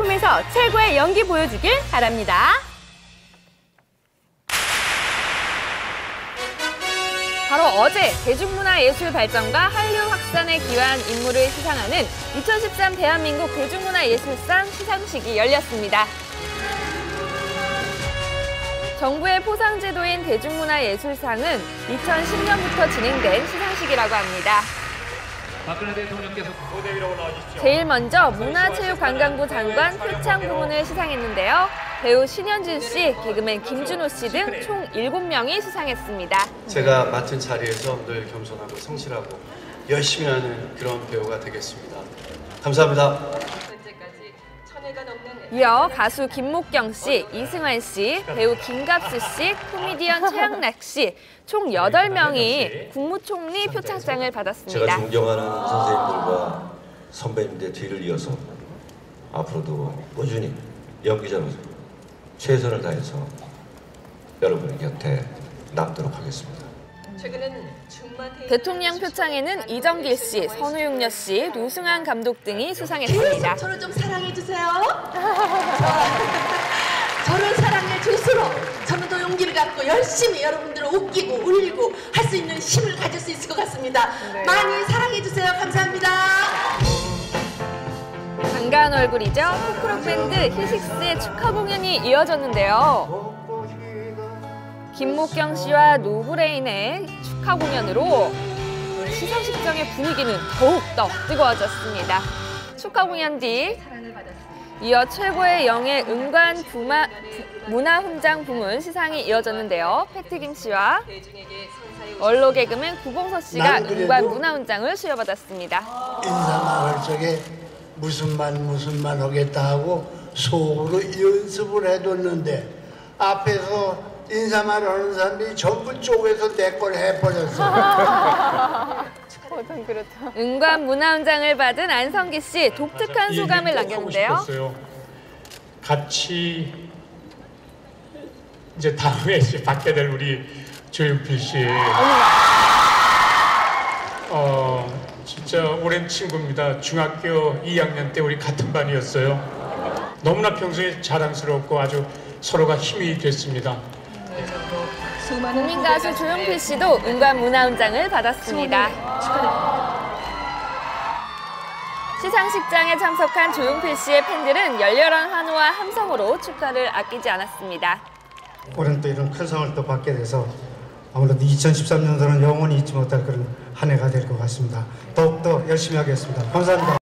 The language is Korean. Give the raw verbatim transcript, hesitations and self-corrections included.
작품에서 최고의 연기 보여주길 바랍니다. 바로 어제 대중문화예술발전과 한류 확산에 기여한 인물을 시상하는 이천십삼 대한민국 대중문화예술상 시상식이 열렸습니다. 정부의 포상제도인 대중문화예술상은 이천십 년부터 진행된 시상식이라고 합니다. 박근혜 대통령께서 무대 위로 올라와 주십시오. 제일 먼저 문화체육관광부 장관 표창 부문을 시상했는데요. 배우 신현준 씨, 개그맨 김준호 씨 등 총 일곱 명이 수상했습니다. 제가 맡은 자리에서 늘 겸손하고 성실하고 열심히 하는 그런 배우가 되겠습니다. 감사합니다. 이어 가수 김목경 씨, 이승환 씨, 배우 김갑수 씨, 코미디언 최양락 씨, 총 여덟 명이 국무총리 표창장을 받았습니다. 제가 존경하는 선생님들과 선배님들의 뒤를 이어서 앞으로도 꾸준히 연기자로서 최선을 다해서 여러분의 곁에 남도록 하겠습니다. 대통령 표창에는 이정길 씨, 선우용녀 씨, 노승환 감독 등이 수상했습니다. 저를 좀 사랑해 주세요. 저를 사랑해 줄수록 저는 더 용기를 갖고 열심히 여러분들을 웃기고 울리고 할 수 있는 힘을 가질 수 있을 것 같습니다. 네. 많이 사랑해 주세요. 감사합니다. 반가운 얼굴이죠. 포크록 밴드 히식스의 축하 공연이 이어졌는데요. 김목경 씨와 노브레인의 축하 공연으로 시상식장의 분위기는 더욱더 뜨거워졌습니다. 축하 공연 뒤 이어 최고의 영예 은관 부마, 부, 문화훈장 부문 시상이 이어졌는데요. 패트김 씨와 원로 개그맨 구봉서 씨가 은관 문화훈장을 수여받았습니다. 인사마을 쪽에 무슨 말 무슨 말 하겠다 하고 속으로 연습을 해뒀는데 앞에서 인사말 하는 사람들이 전부 쪽에서 내 걸 해버렸어. 은관 문화훈장을 받은 안성기 씨 독특한 소감을 남겼는데요. 같이 이제 다음에 이제 받게 될 우리 조용필 씨. 어 진짜 오랜 친구입니다. 중학교 이 학년 때 우리 같은 반이었어요. 너무나 평소에 자랑스럽고 아주 서로가 힘이 됐습니다. 국민 가수 조용필 씨도 은관 문화훈장을 받았습니다. 시상식장에 참석한 조용필 씨의 팬들은 열렬한 환호와 함성으로 축하를 아끼지 않았습니다. 올해는 또 이런 큰 상을 또 받게 돼서 아무래도 이천십삼 년도는 영원히 잊지 못할 그런 한 해가 될 것 같습니다. 더욱더 열심히 하겠습니다. 감사합니다.